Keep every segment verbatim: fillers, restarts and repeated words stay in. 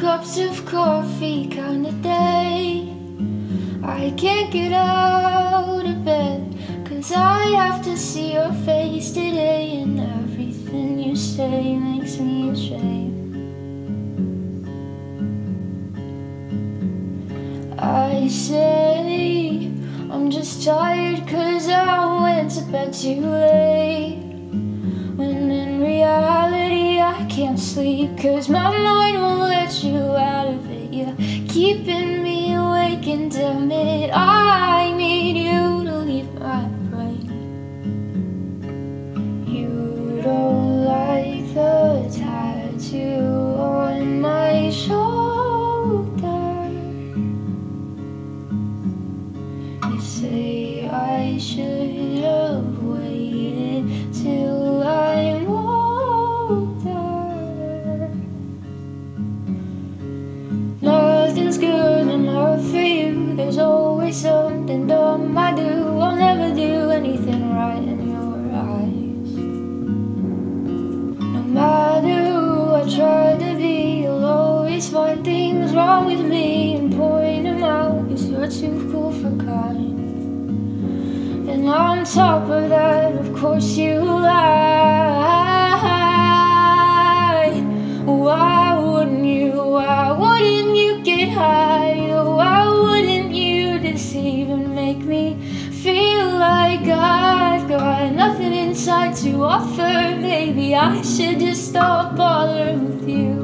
cups of coffee kind of day. I can't get out of bed, 'cause I have to see your face today, and everything you say makes me ashamed. I say I'm just tired 'cause I went to bed too late, when in reality I can't sleep 'cause my mind won't let you out of it. You're keeping me awake and damn it, I need you to leave my brain. You don't like the tattoo on my shoulder. You say I should have waited till I'm older. Nothing's good enough for you. There's always something dumb I do. I'll never do anything right in your eyes. No matter who I try to be, you'll always find things wrong with me and point them out, 'cause you're too cool for kind. And on top of that, of course you lie. Why wouldn't you? Why wouldn't you get high? Why wouldn't you deceive and make me feel like I've got nothing inside to offer? Maybe I should just stop bothering with you.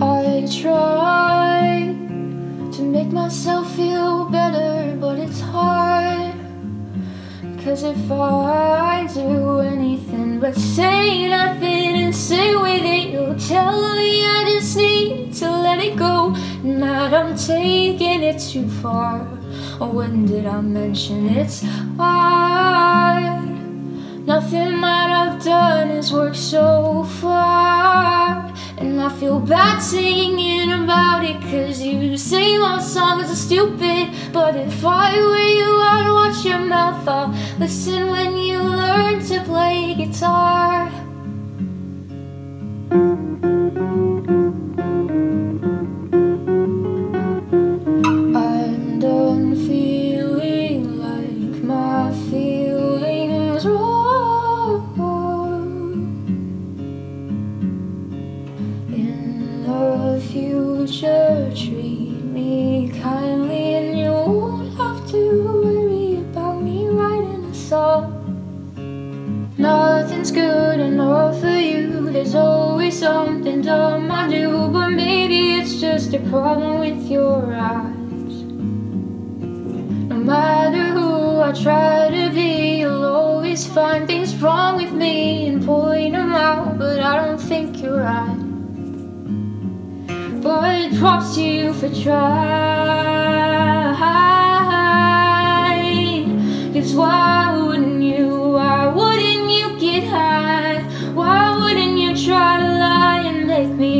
I try to make myself feel better, but it's hard, 'cause if I do anything but say nothing and say with it, you'll tell me I just need to let it go, and that I'm taking it too far. When did I mention it's hard? Nothing that I've done has worked so far, and I feel bad singing about it, 'cause you say my songs are stupid. But if I were you, I'd watch your mouth off. Listen when you learn to play guitar. I'm done feeling like my feelings wrong. In the future, treat me kindly and you won't have to worry about me writing a song. Nothing's good enough for you. There's always something dumb I do, but maybe it's just a problem with your eyes. No matter who I try to be, you'll always find things wrong with me and point them out, but I don't think you're right. But props to you for trying, 'cause why wouldn't you, why wouldn't you get high? Why wouldn't you try to lie and make me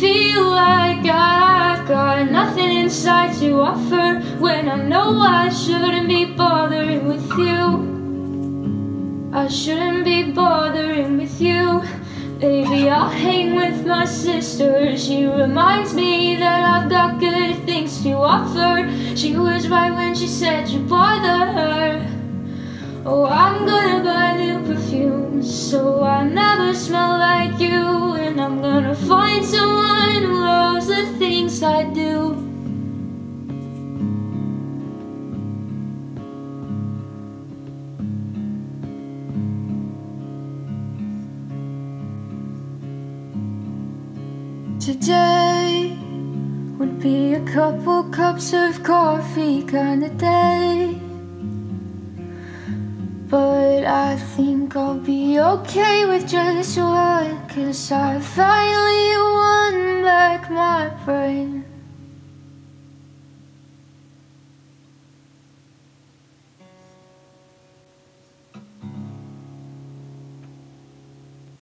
feel like I've got nothing inside to offer, when I know I shouldn't be bothering with you? I shouldn't be bothering with you. Baby, I'll hang with my sister. She reminds me that I've got good things to offer. She was right when she said you bother her. Oh, I'm gonna buy new perfume so I never smell like you, and I'm gonna find someone who loves the things I do. Today would be a couple cups of coffee kind of day, but I think I'll be okay with just one, 'cause I finally won.